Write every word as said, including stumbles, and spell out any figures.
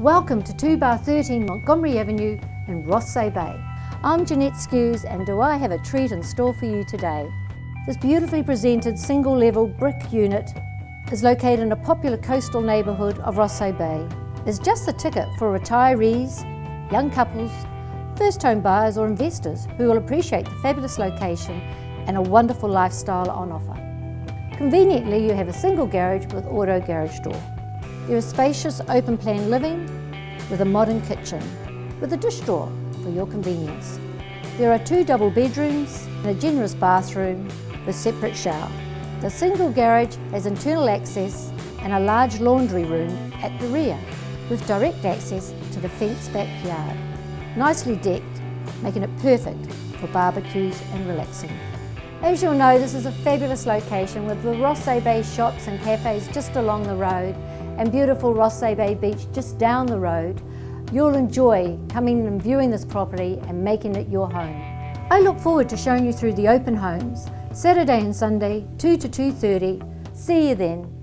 Welcome to two bar thirteen Montgomery Avenue in Rothesay Bay. I'm Jeanette Skewes, and do I have a treat in store for you today. This beautifully presented single level brick unit is located in a popular coastal neighbourhood of Rothesay Bay. It's just the ticket for retirees, young couples, first home buyers or investors who will appreciate the fabulous location and a wonderful lifestyle on offer. Conveniently, you have a single garage with auto garage door. There is spacious open plan living with a modern kitchen with a dish drawer for your convenience. There are two double bedrooms and a generous bathroom with separate shower. The single garage has internal access and a large laundry room at the rear with direct access to the fenced backyard. Nicely decked, making it perfect for barbecues and relaxing. As you'll know, this is a fabulous location with the Rothesay Bay shops and cafes just along the road and beautiful Rothesay Bay beach just down the road. You'll enjoy coming and viewing this property and making it your home. I look forward to showing you through the open homes, Saturday and Sunday, two to two thirty. See you then.